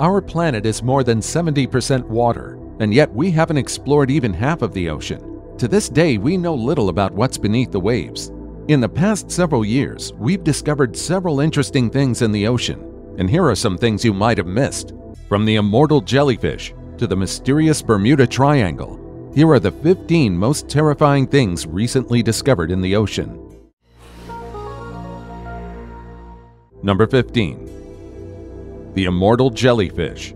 Our planet is more than 70% water, and yet we haven't explored even half of the ocean. To this day, we know little about what's beneath the waves. In the past several years, we've discovered several interesting things in the ocean, and here are some things you might have missed. From the immortal jellyfish to the mysterious Bermuda Triangle, here are the 15 most terrifying things recently discovered in the ocean. Number 15. The immortal jellyfish.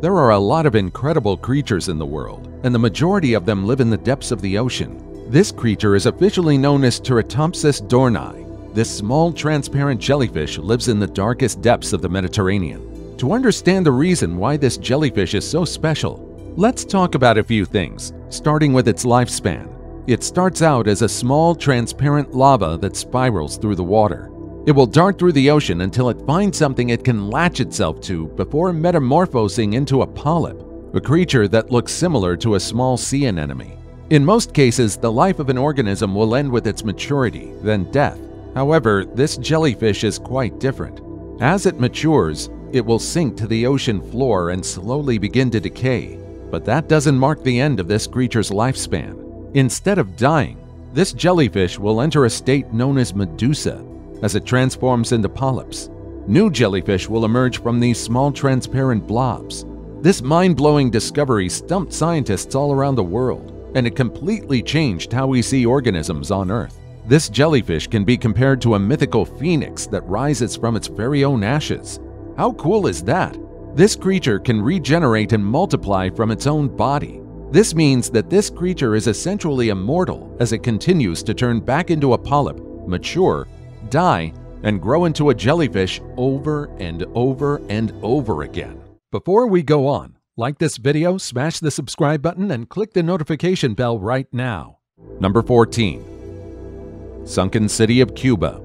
There are a lot of incredible creatures in the world, and the majority of them live in the depths of the ocean. This creature is officially known as Turritopsis dohrnii. This small, transparent jellyfish lives in the darkest depths of the Mediterranean. To understand the reason why this jellyfish is so special, let's talk about a few things, starting with its lifespan. It starts out as a small, transparent lava that spirals through the water. It will dart through the ocean until it finds something it can latch itself to before metamorphosing into a polyp, a creature that looks similar to a small sea anemone. In most cases, the life of an organism will end with its maturity, then death. However, this jellyfish is quite different. As it matures, it will sink to the ocean floor and slowly begin to decay. But that doesn't mark the end of this creature's lifespan. Instead of dying, this jellyfish will enter a state known as medusa, as it transforms into polyps. New jellyfish will emerge from these small transparent blobs. This mind-blowing discovery stumped scientists all around the world, and it completely changed how we see organisms on Earth. This jellyfish can be compared to a mythical phoenix that rises from its very own ashes. How cool is that? This creature can regenerate and multiply from its own body. This means that this creature is essentially immortal as it continues to turn back into a polyp, mature, die, and grow into a jellyfish over and over and over again. Before we go on, like this video, smash the subscribe button, and click the notification bell right now. Number 14. Sunken City of Cuba.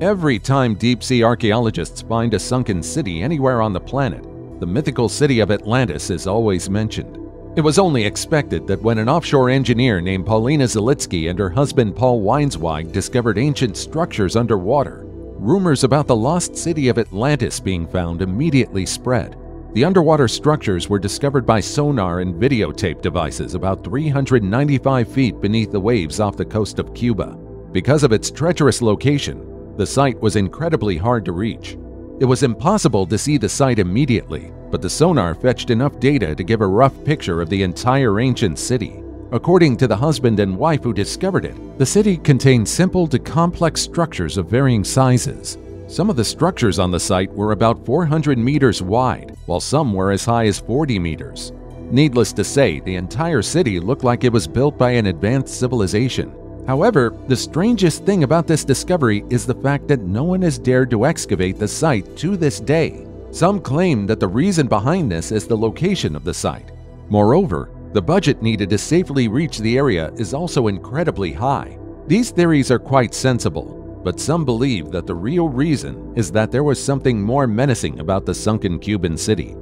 Every time deep-sea archaeologists find a sunken city anywhere on the planet, the mythical city of Atlantis is always mentioned. It was only expected that when an offshore engineer named Paulina Zelitsky and her husband Paul Weinsweig discovered ancient structures underwater, rumors about the lost city of Atlantis being found immediately spread. The underwater structures were discovered by sonar and videotape devices about 395 feet beneath the waves off the coast of Cuba. Because of its treacherous location, the site was incredibly hard to reach. It was impossible to see the site immediately, but the sonar fetched enough data to give a rough picture of the entire ancient city. According to the husband and wife who discovered it, the city contained simple to complex structures of varying sizes. Some of the structures on the site were about 400 meters wide, while some were as high as 40 meters. Needless to say, the entire city looked like it was built by an advanced civilization. However, the strangest thing about this discovery is the fact that no one has dared to excavate the site to this day. Some claim that the reason behind this is the location of the site. Moreover, the budget needed to safely reach the area is also incredibly high. These theories are quite sensible, but some believe that the real reason is that there was something more menacing about the sunken Cuban city.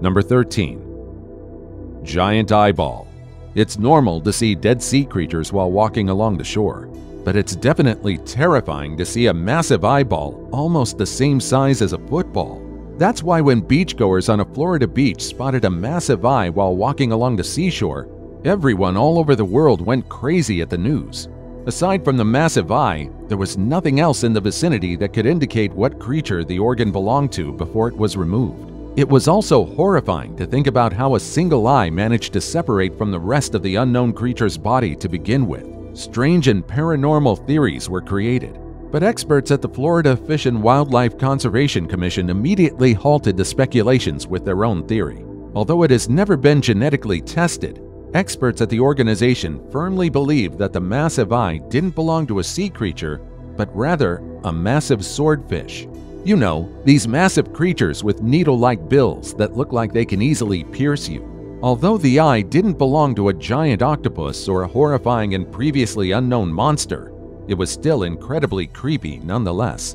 Number 13. Giant eyeball. It's normal to see dead sea creatures while walking along the shore, but it's definitely terrifying to see a massive eyeball almost the same size as a football. That's why when beachgoers on a Florida beach spotted a massive eye while walking along the seashore, everyone all over the world went crazy at the news. Aside from the massive eye, there was nothing else in the vicinity that could indicate what creature the organ belonged to before it was removed. It was also horrifying to think about how a single eye managed to separate from the rest of the unknown creature's body to begin with. Strange and paranormal theories were created, but experts at the Florida Fish and Wildlife Conservation Commission immediately halted the speculations with their own theory. Although it has never been genetically tested, experts at the organization firmly believe that the massive eye didn't belong to a sea creature, but rather a massive swordfish. You know, these massive creatures with needle-like bills that look like they can easily pierce you. Although the eye didn't belong to a giant octopus or a horrifying and previously unknown monster, it was still incredibly creepy nonetheless.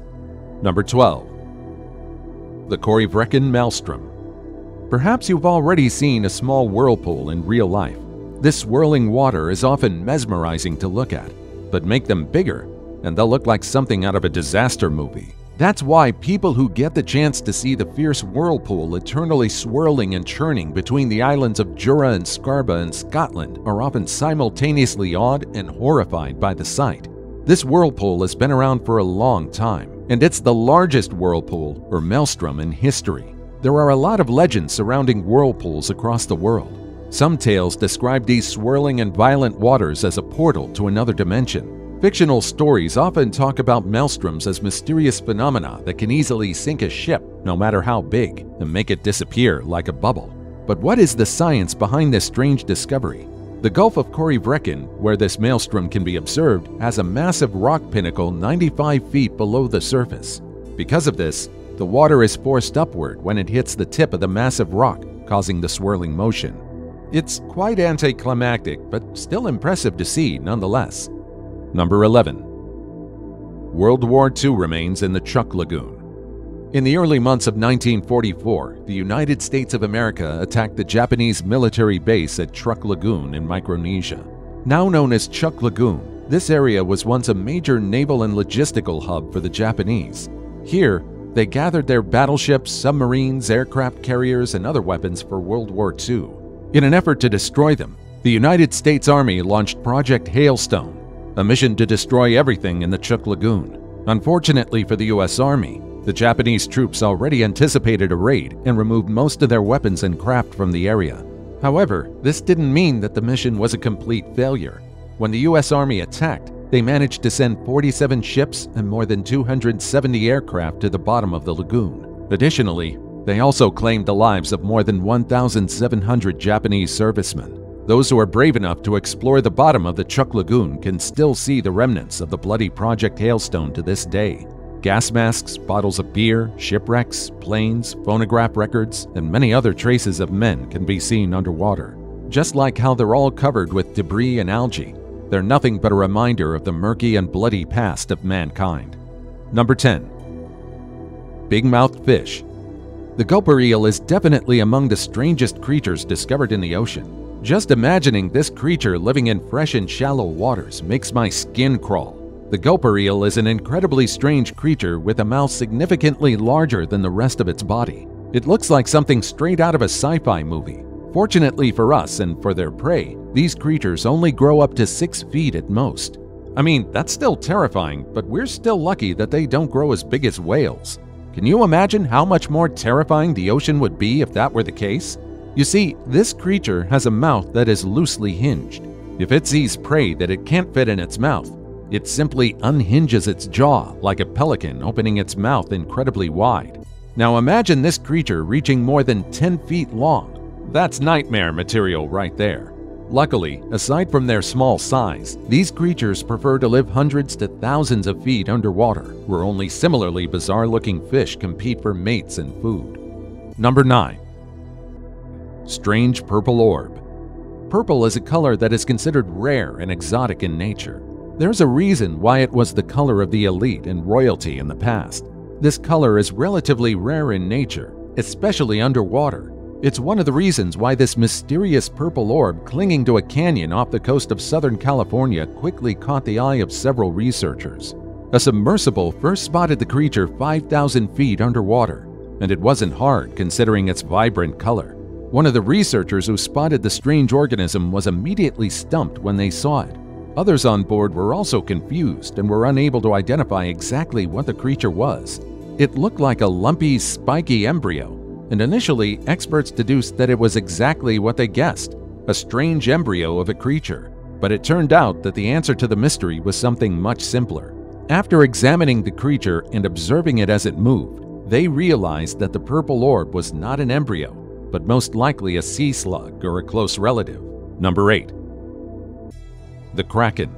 Number 12. The Korybrekan Maelstrom. Perhaps you've already seen a small whirlpool in real life. This swirling water is often mesmerizing to look at, but make them bigger and they'll look like something out of a disaster movie. That's why people who get the chance to see the fierce whirlpool eternally swirling and churning between the islands of Jura and Scarba in Scotland are often simultaneously awed and horrified by the sight. This whirlpool has been around for a long time, and it's the largest whirlpool or maelstrom in history. There are a lot of legends surrounding whirlpools across the world. Some tales describe these swirling and violent waters as a portal to another dimension. Fictional stories often talk about maelstroms as mysterious phenomena that can easily sink a ship, no matter how big, and make it disappear like a bubble. But what is the science behind this strange discovery? The Gulf of Corryvreckan, where this maelstrom can be observed, has a massive rock pinnacle 95 feet below the surface. Because of this, the water is forced upward when it hits the tip of the massive rock, causing the swirling motion. It's quite anticlimactic, but still impressive to see nonetheless. Number 11. World War II remains in the Chuuk Lagoon. In the early months of 1944, the United States of America attacked the Japanese military base at Chuuk Lagoon in Micronesia. Now known as Chuuk Lagoon, this area was once a major naval and logistical hub for the Japanese. Here, they gathered their battleships, submarines, aircraft carriers, and other weapons for World War II. In an effort to destroy them, the United States Army launched Project Hailstone, a mission to destroy everything in the Chuuk Lagoon. Unfortunately for the U.S. Army, the Japanese troops already anticipated a raid and removed most of their weapons and craft from the area. However, this didn't mean that the mission was a complete failure. When the U.S. Army attacked, they managed to send 47 ships and more than 270 aircraft to the bottom of the lagoon. Additionally, they also claimed the lives of more than 1,700 Japanese servicemen. Those who are brave enough to explore the bottom of the Chuuk Lagoon can still see the remnants of the bloody Project Hailstone to this day. Gas masks, bottles of beer, shipwrecks, planes, phonograph records, and many other traces of men can be seen underwater. Just like how they're all covered with debris and algae, they're nothing but a reminder of the murky and bloody past of mankind. Number 10. Big-mouthed fish. The gulper eel is definitely among the strangest creatures discovered in the ocean. Just imagining this creature living in fresh and shallow waters makes my skin crawl. The gulper eel is an incredibly strange creature with a mouth significantly larger than the rest of its body. It looks like something straight out of a sci-fi movie. Fortunately for us and for their prey, these creatures only grow up to 6 feet at most. I mean, that's still terrifying, but we're still lucky that they don't grow as big as whales. Can you imagine how much more terrifying the ocean would be if that were the case? You see, this creature has a mouth that is loosely hinged. If it sees prey that it can't fit in its mouth, it simply unhinges its jaw like a pelican, opening its mouth incredibly wide. Now imagine this creature reaching more than 10 feet long. That's nightmare material right there. Luckily, aside from their small size, these creatures prefer to live hundreds to thousands of feet underwater, where only similarly bizarre-looking fish compete for mates and food. Number 9. Strange purple orb. Purple is a color that is considered rare and exotic in nature. There's a reason why it was the color of the elite and royalty in the past. This color is relatively rare in nature, especially underwater. It's one of the reasons why this mysterious purple orb clinging to a canyon off the coast of Southern California quickly caught the eye of several researchers. A submersible first spotted the creature 5,000 feet underwater, and it wasn't hard considering its vibrant color. One of the researchers who spotted the strange organism was immediately stumped when they saw it. Others on board were also confused and were unable to identify exactly what the creature was. It looked like a lumpy, spiky embryo, and initially experts deduced that it was exactly what they guessed, a strange embryo of a creature. But it turned out that the answer to the mystery was something much simpler. After examining the creature and observing it as it moved, they realized that the purple orb was not an embryo, but most likely a sea slug or a close relative. Number 8. The Kraken.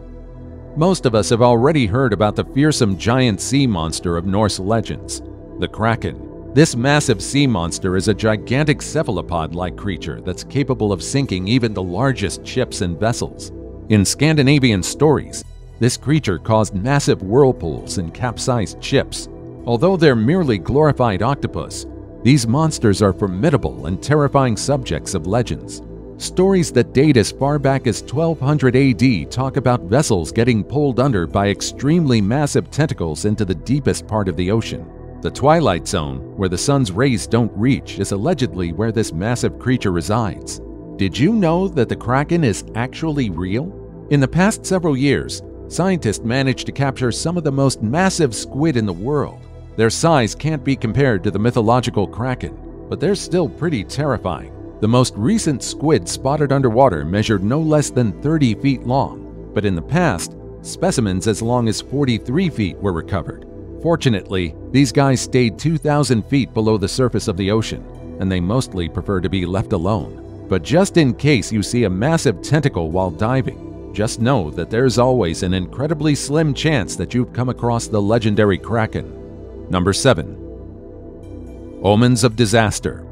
Most of us have already heard about the fearsome giant sea monster of Norse legends, the Kraken. This massive sea monster is a gigantic cephalopod-like creature that's capable of sinking even the largest ships and vessels. In Scandinavian stories, this creature caused massive whirlpools and capsized ships. Although they're merely glorified octopus, these monsters are formidable and terrifying subjects of legends. Stories that date as far back as 1200 AD talk about vessels getting pulled under by extremely massive tentacles into the deepest part of the ocean. The Twilight Zone, where the sun's rays don't reach, is allegedly where this massive creature resides. Did you know that the Kraken is actually real? In the past several years, scientists managed to capture some of the most massive squid in the world. Their size can't be compared to the mythological Kraken, but they're still pretty terrifying. The most recent squid spotted underwater measured no less than 30 feet long, but in the past, specimens as long as 43 feet were recovered. Fortunately, these guys stayed 2,000 feet below the surface of the ocean, and they mostly prefer to be left alone. But just in case you see a massive tentacle while diving, just know that there's always an incredibly slim chance that you've come across the legendary Kraken. Number 7. Omens of disaster.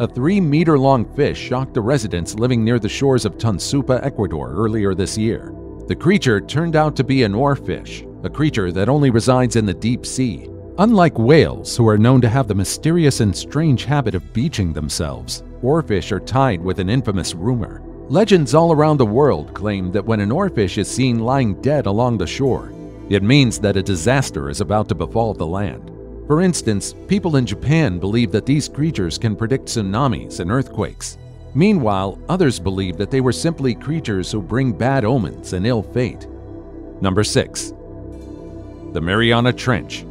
A 3-meter-long fish shocked the residents living near the shores of Tonsupa, Ecuador earlier this year. The creature turned out to be an oarfish, a creature that only resides in the deep sea. Unlike whales, who are known to have the mysterious and strange habit of beaching themselves, oarfish are tied with an infamous rumor. Legends all around the world claim that when an oarfish is seen lying dead along the shore, it means that a disaster is about to befall the land. For instance, people in Japan believe that these creatures can predict tsunamis and earthquakes. Meanwhile, others believe that they were simply creatures who bring bad omens and ill fate. Number 6. The Mariana Trench.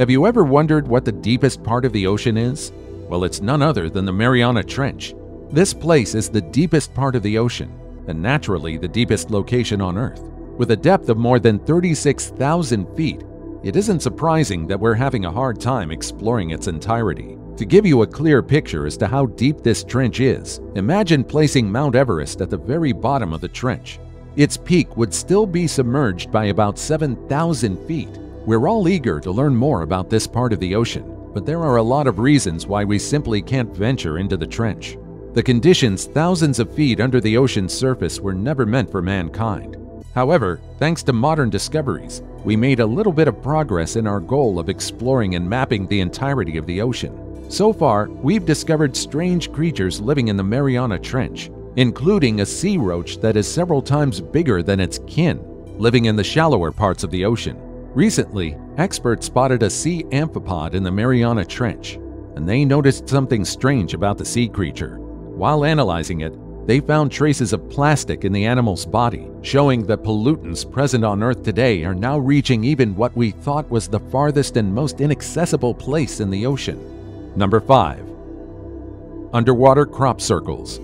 Have you ever wondered what the deepest part of the ocean is? Well, it's none other than the Mariana Trench. This place is the deepest part of the ocean, and naturally the deepest location on Earth. With a depth of more than 36,000 feet, it isn't surprising that we're having a hard time exploring its entirety. To give you a clear picture as to how deep this trench is, imagine placing Mount Everest at the very bottom of the trench. Its peak would still be submerged by about 7,000 feet. We're all eager to learn more about this part of the ocean, but there are a lot of reasons why we simply can't venture into the trench. The conditions thousands of feet under the ocean's surface were never meant for mankind. However, thanks to modern discoveries, we made a little bit of progress in our goal of exploring and mapping the entirety of the ocean. So far, we've discovered strange creatures living in the Mariana Trench, including a sea roach that is several times bigger than its kin, living in the shallower parts of the ocean. Recently, experts spotted a sea amphipod in the Mariana Trench, and they noticed something strange about the sea creature. While analyzing it, they found traces of plastic in the animal's body, showing that pollutants present on Earth today are now reaching even what we thought was the farthest and most inaccessible place in the ocean. Number 5. Underwater crop circles.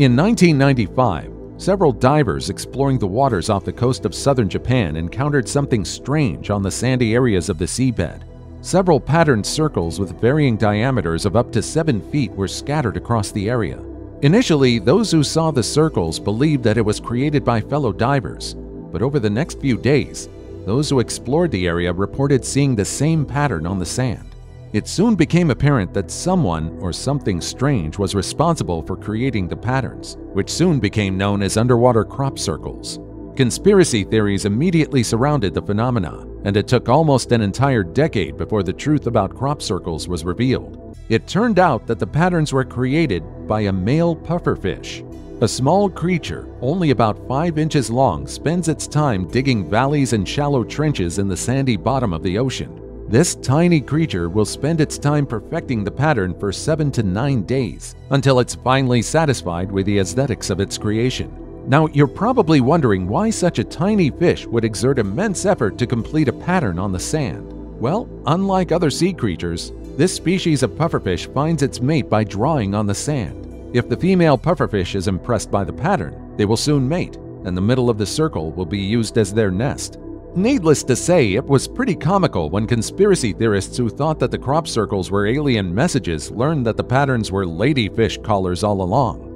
In 1995, several divers exploring the waters off the coast of southern Japan encountered something strange on the sandy areas of the seabed. Several patterned circles with varying diameters of up to 7 feet were scattered across the area. Initially, those who saw the circles believed that it was created by fellow divers, but over the next few days, those who explored the area reported seeing the same pattern on the sand. It soon became apparent that someone or something strange was responsible for creating the patterns, which soon became known as underwater crop circles. Conspiracy theories immediately surrounded the phenomena, and it took almost an entire decade before the truth about crop circles was revealed. It turned out that the patterns were created by a male pufferfish. A small creature, only about 5 inches long, spends its time digging valleys and shallow trenches in the sandy bottom of the ocean. This tiny creature will spend its time perfecting the pattern for 7 to 9 days, until it's finally satisfied with the aesthetics of its creation. Now, you're probably wondering why such a tiny fish would exert immense effort to complete a pattern on the sand. Well, unlike other sea creatures, this species of pufferfish finds its mate by drawing on the sand. If the female pufferfish is impressed by the pattern, they will soon mate, and the middle of the circle will be used as their nest. Needless to say, it was pretty comical when conspiracy theorists who thought that the crop circles were alien messages learned that the patterns were ladyfish collars all along.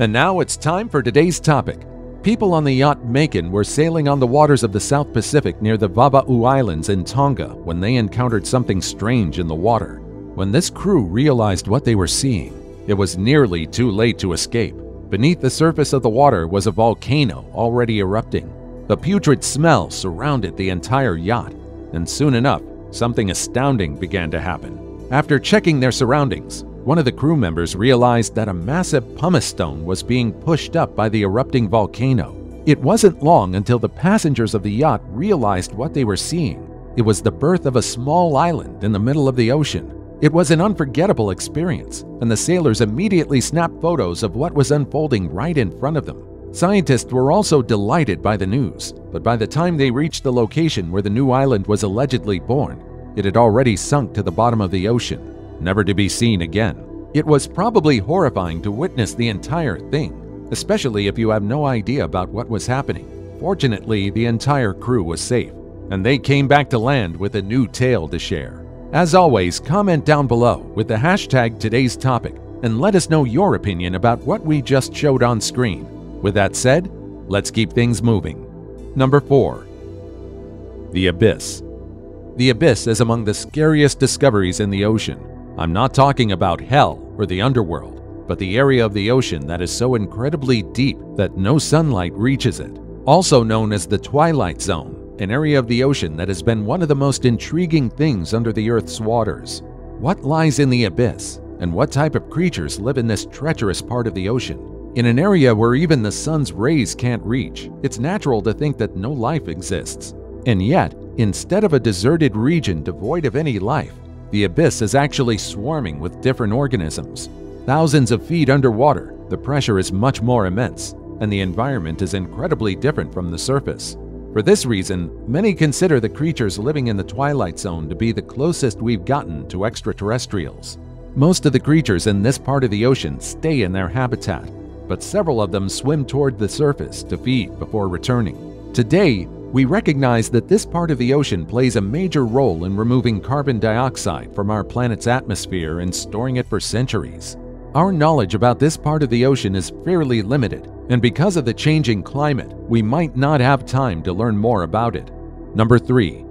And now it's time for today's topic. People on the yacht Maiken were sailing on the waters of the South Pacific near the Vava'u Islands in Tonga when they encountered something strange in the water. When this crew realized what they were seeing, it was nearly too late to escape. Beneath the surface of the water was a volcano already erupting. A putrid smell surrounded the entire yacht, and soon enough, something astounding began to happen. After checking their surroundings, One of the crew members realized that a massive pumice stone was being pushed up by the erupting volcano. It wasn't long until the passengers of the yacht realized what they were seeing. It was the birth of a small island in the middle of the ocean. It was an unforgettable experience, and the sailors immediately snapped photos of what was unfolding right in front of them. Scientists were also delighted by the news, but by the time they reached the location where the new island was allegedly born, it had already sunk to the bottom of the ocean, never to be seen again. It was probably horrifying to witness the entire thing, especially if you have no idea about what was happening. Fortunately, the entire crew was safe, and they came back to land with a new tale to share. As always, comment down below with the hashtag today's topic and let us know your opinion about what we just showed on screen. With that said, let's keep things moving. Number 4. The Abyss. The abyss is among the scariest discoveries in the ocean. I'm not talking about hell or the underworld, but the area of the ocean that is so incredibly deep that no sunlight reaches it. Also known as the Twilight Zone, an area of the ocean that has been one of the most intriguing things under the Earth's waters. What lies in the abyss, and what type of creatures live in this treacherous part of the ocean? In an area where even the sun's rays can't reach, it's natural to think that no life exists. And yet, instead of a deserted region devoid of any life, the abyss is actually swarming with different organisms. Thousands of feet underwater, the pressure is much more immense, and the environment is incredibly different from the surface. For this reason, many consider the creatures living in the Twilight Zone to be the closest we've gotten to extraterrestrials. Most of the creatures in this part of the ocean stay in their habitat, but several of them swim toward the surface to feed before returning. Today, we recognize that this part of the ocean plays a major role in removing carbon dioxide from our planet's atmosphere and storing it for centuries. Our knowledge about this part of the ocean is fairly limited, and because of the changing climate, we might not have time to learn more about it. Number 3.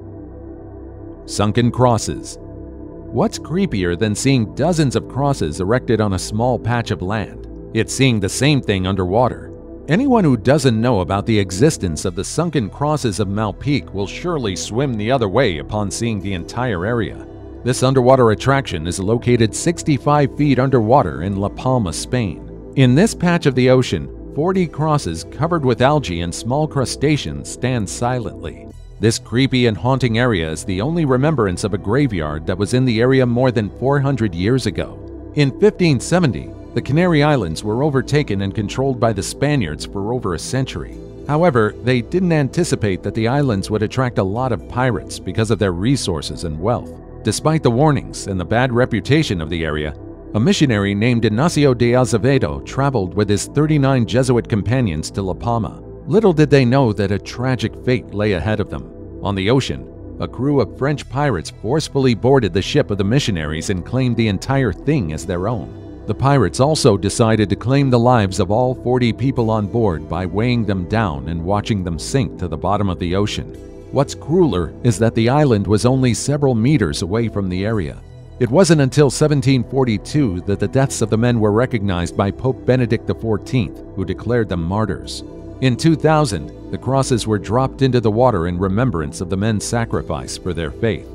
Sunken Crosses. What's creepier than seeing dozens of crosses erected on a small patch of land? It's seeing the same thing underwater. Anyone who doesn't know about the existence of the sunken crosses of Malpica will surely swim the other way upon seeing the entire area. This underwater attraction is located 65 feet underwater in La Palma, Spain. In this patch of the ocean, 40 crosses covered with algae and small crustaceans stand silently. This creepy and haunting area is the only remembrance of a graveyard that was in the area more than 400 years ago. In 1570, the Canary Islands were overtaken and controlled by the Spaniards for over a century. However, they didn't anticipate that the islands would attract a lot of pirates because of their resources and wealth. Despite the warnings and the bad reputation of the area, a missionary named Ignacio de Azevedo traveled with his 39 Jesuit companions to La Palma. Little did they know that a tragic fate lay ahead of them. On the ocean, a crew of French pirates forcefully boarded the ship of the missionaries and claimed the entire thing as their own. The pirates also decided to claim the lives of all 40 people on board by weighing them down and watching them sink to the bottom of the ocean. What's crueler is that the island was only several meters away from the area. It wasn't until 1742 that the deaths of the men were recognized by Pope Benedict XIV, who declared them martyrs. In 2000, the crosses were dropped into the water in remembrance of the men's sacrifice for their faith.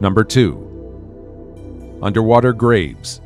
Number 2. Underwater Graves.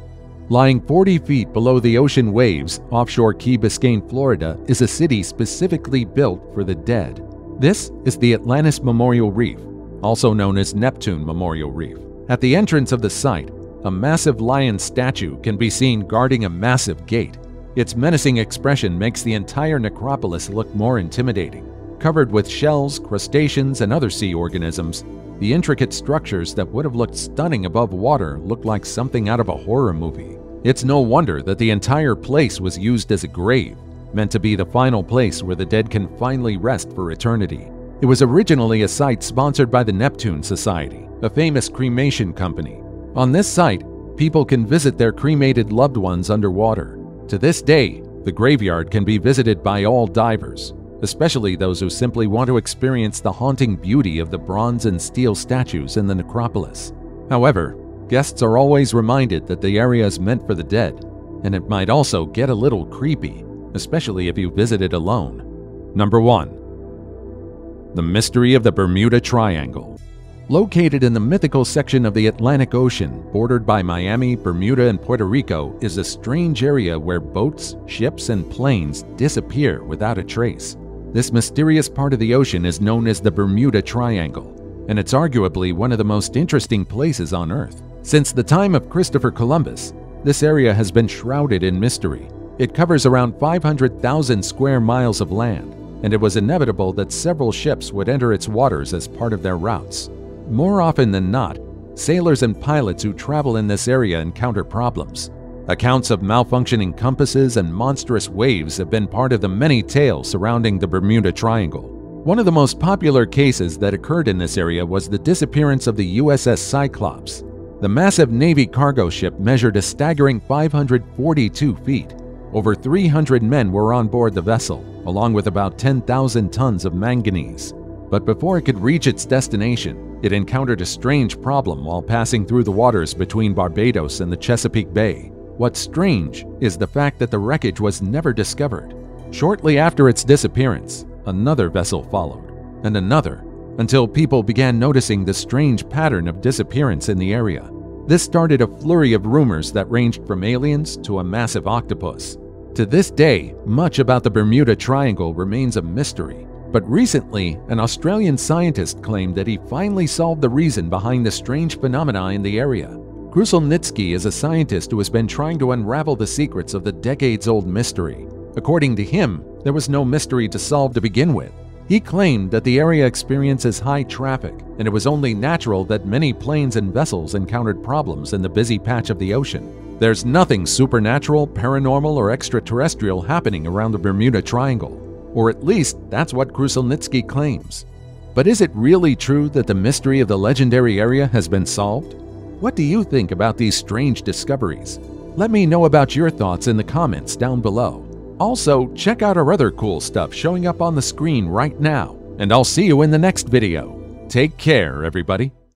Lying 40 feet below the ocean waves, offshore Key Biscayne, Florida, is a city specifically built for the dead. This is the Atlantis Memorial Reef, also known as Neptune Memorial Reef. At the entrance of the site, a massive lion statue can be seen guarding a massive gate. Its menacing expression makes the entire necropolis look more intimidating. Covered with shells, crustaceans, and other sea organisms, the intricate structures that would have looked stunning above water looked like something out of a horror movie. It's no wonder that the entire place was used as a grave, meant to be the final place where the dead can finally rest for eternity. It was originally a site sponsored by the Neptune Society, a famous cremation company. On this site, people can visit their cremated loved ones underwater. To this day, the graveyard can be visited by all divers, especially those who simply want to experience the haunting beauty of the bronze and steel statues in the necropolis. However, guests are always reminded that the area is meant for the dead, and it might also get a little creepy, especially if you visit it alone. Number 1. The Mystery of the Bermuda Triangle. Located in the mythical section of the Atlantic Ocean, bordered by Miami, Bermuda, and Puerto Rico, is a strange area where boats, ships, and planes disappear without a trace. This mysterious part of the ocean is known as the Bermuda Triangle, and it's arguably one of the most interesting places on Earth. Since the time of Christopher Columbus, this area has been shrouded in mystery. It covers around 500,000 square miles of land, and it was inevitable that several ships would enter its waters as part of their routes. More often than not, sailors and pilots who travel in this area encounter problems. Accounts of malfunctioning compasses and monstrous waves have been part of the many tales surrounding the Bermuda Triangle. One of the most popular cases that occurred in this area was the disappearance of the USS Cyclops. The massive Navy cargo ship measured a staggering 542 feet. Over 300 men were on board the vessel, along with about 10,000 tons of manganese. But before it could reach its destination, it encountered a strange problem while passing through the waters between Barbados and the Chesapeake Bay. What's strange is the fact that the wreckage was never discovered. Shortly after its disappearance, another vessel followed, and another, until people began noticing the strange pattern of disappearance in the area. This started a flurry of rumors that ranged from aliens to a massive octopus. To this day, much about the Bermuda Triangle remains a mystery. But recently, an Australian scientist claimed that he finally solved the reason behind the strange phenomena in the area. Kruselnitsky is a scientist who has been trying to unravel the secrets of the decades-old mystery. According to him, there was no mystery to solve to begin with. He claimed that the area experiences high traffic, and it was only natural that many planes and vessels encountered problems in the busy patch of the ocean. There's nothing supernatural, paranormal, or extraterrestrial happening around the Bermuda Triangle. Or at least, that's what Kruselnitsky claims. But is it really true that the mystery of the legendary area has been solved? What do you think about these strange discoveries? Let me know about your thoughts in the comments down below. Also, check out our other cool stuff showing up on the screen right now. And I'll see you in the next video. Take care, everybody.